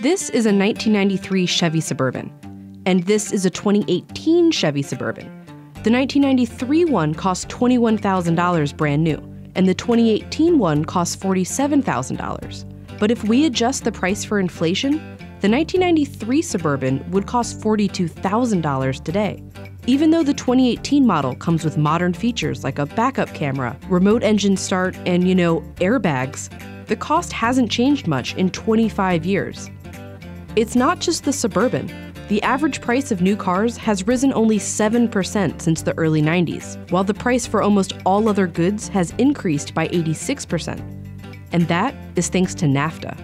This is a 1993 Chevy Suburban, and this is a 2018 Chevy Suburban. The 1993 one cost $21,000 brand new, and the 2018 one cost $47,000. But if we adjust the price for inflation, the 1993 Suburban would cost $42,000 today. Even though the 2018 model comes with modern features like a backup camera, remote engine start, and, airbags, the cost hasn't changed much in 25 years. It's not just the Suburban. The average price of new cars has risen only 7% since the early 90s, while the price for almost all other goods has increased by 86%. And that is thanks to NAFTA.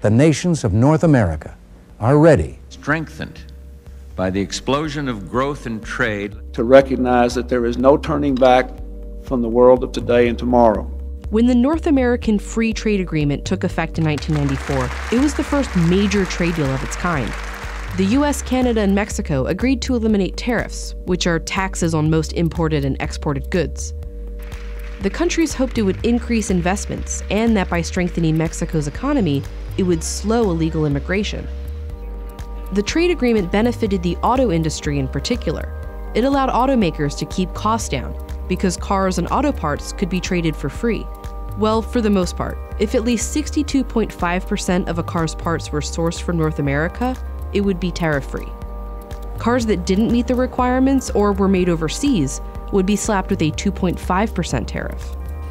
The nations of North America are ready. Strengthened by the explosion of growth and trade. To recognize that there is no turning back from the world of today and tomorrow. When the North American Free Trade Agreement took effect in 1994, it was the first major trade deal of its kind. The US, Canada, and Mexico agreed to eliminate tariffs, which are taxes on most imported and exported goods. The countries hoped it would increase investments and that by strengthening Mexico's economy, it would slow illegal immigration. The trade agreement benefited the auto industry in particular. It allowed automakers to keep costs down because cars and auto parts could be traded for free. Well, for the most part, if at least 62.5% of a car's parts were sourced from North America, it would be tariff-free. Cars that didn't meet the requirements or were made overseas would be slapped with a 2.5% tariff.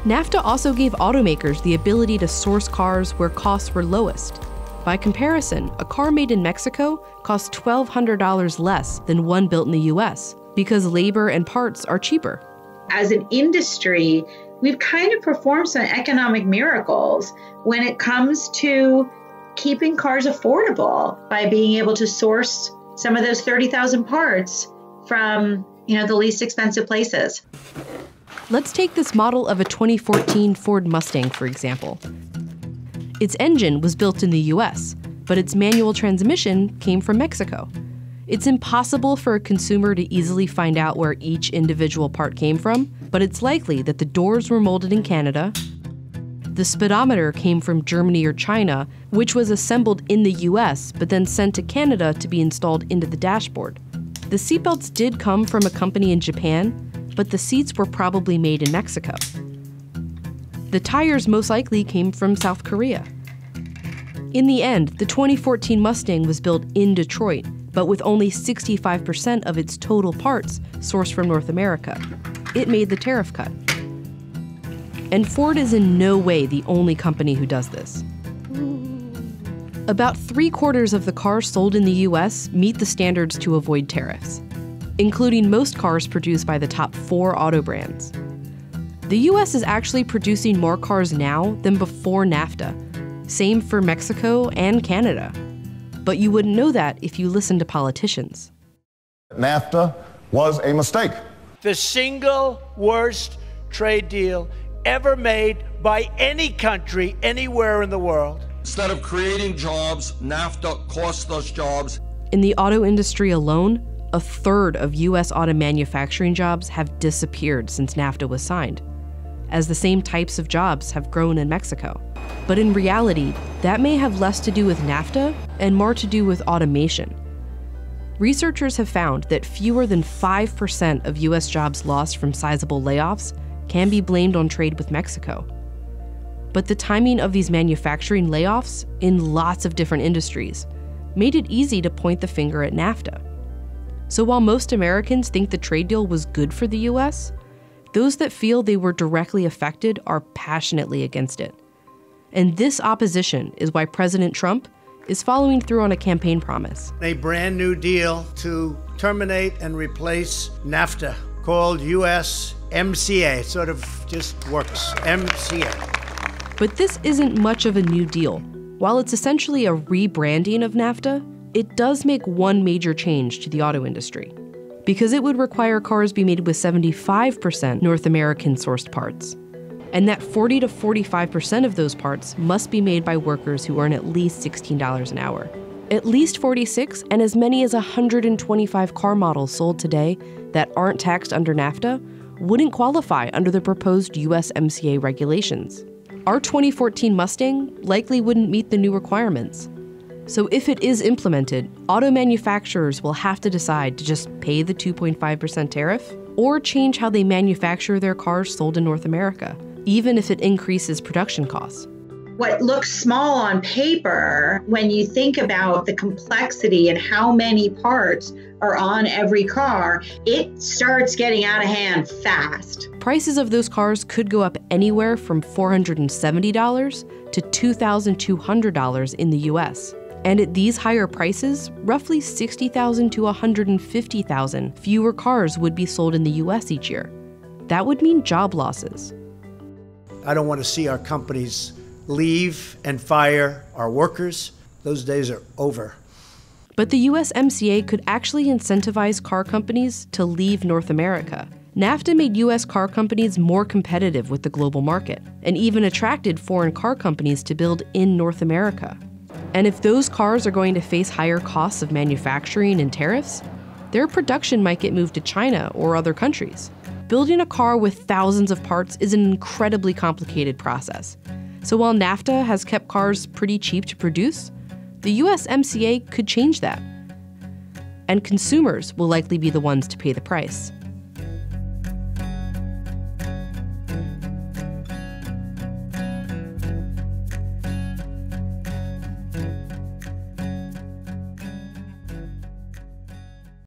NAFTA also gave automakers the ability to source cars where costs were lowest. By comparison, a car made in Mexico costs $1,200 less than one built in the US because labor and parts are cheaper. As an industry, we've kind of performed some economic miracles when it comes to keeping cars affordable by being able to source some of those 30,000 parts from, the least expensive places. Let's take this model of a 2014 Ford Mustang, for example. Its engine was built in the US, but its manual transmission came from Mexico. It's impossible for a consumer to easily find out where each individual part came from, but it's likely that the doors were molded in Canada, the speedometer came from Germany or China, which was assembled in the US, but then sent to Canada to be installed into the dashboard. The seatbelts did come from a company in Japan, but the seats were probably made in Mexico. The tires most likely came from South Korea. In the end, the 2014 Mustang was built in Detroit, but with only 65% of its total parts sourced from North America. It made the tariff cut. And Ford is in no way the only company who does this. About 3/4 of the cars sold in the US meet the standards to avoid tariffs, including most cars produced by the top 4 auto brands. The US is actually producing more cars now than before NAFTA. Same for Mexico and Canada. But you wouldn't know that if you listened to politicians. NAFTA was a mistake. The single worst trade deal ever made by any country anywhere in the world. Instead of creating jobs, NAFTA cost us jobs. In the auto industry alone, 1/3 of US auto manufacturing jobs have disappeared since NAFTA was signed, as the same types of jobs have grown in Mexico. But in reality, that may have less to do with NAFTA and more to do with automation. Researchers have found that fewer than 5% of US jobs lost from sizable layoffs can be blamed on trade with Mexico. But the timing of these manufacturing layoffs in lots of different industries made it easy to point the finger at NAFTA. So while most Americans think the trade deal was good for the US, those that feel they were directly affected are passionately against it. And this opposition is why President Trump is following through on a campaign promise. A brand new deal to terminate and replace NAFTA, called USMCA, sort of just works, MCA. But this isn't much of a new deal. While it's essentially a rebranding of NAFTA, it does make one major change to the auto industry, because it would require cars be made with 75% North American sourced parts, and that 40 to 45% of those parts must be made by workers who earn at least $16 an hour. At least 46 and as many as 125 car models sold today that aren't taxed under NAFTA wouldn't qualify under the proposed USMCA regulations. our 2014 Mustang likely wouldn't meet the new requirements. So if it is implemented, auto manufacturers will have to decide to just pay the 2.5% tariff or change how they manufacture their cars sold in North America, even if it increases production costs. What looks small on paper, when you think about the complexity and how many parts are on every car, it starts getting out of hand fast. Prices of those cars could go up anywhere from $470 to $2,200 in the US. And at these higher prices, roughly 60,000 to 150,000 fewer cars would be sold in the US each year. That would mean job losses. I don't want to see our companies leave and fire our workers. Those days are over. But the USMCA could actually incentivize car companies to leave North America. NAFTA made US car companies more competitive with the global market and even attracted foreign car companies to build in North America. And if those cars are going to face higher costs of manufacturing and tariffs, their production might get moved to China or other countries. Building a car with thousands of parts is an incredibly complicated process. So while NAFTA has kept cars pretty cheap to produce, the USMCA could change that. And consumers will likely be the ones to pay the price.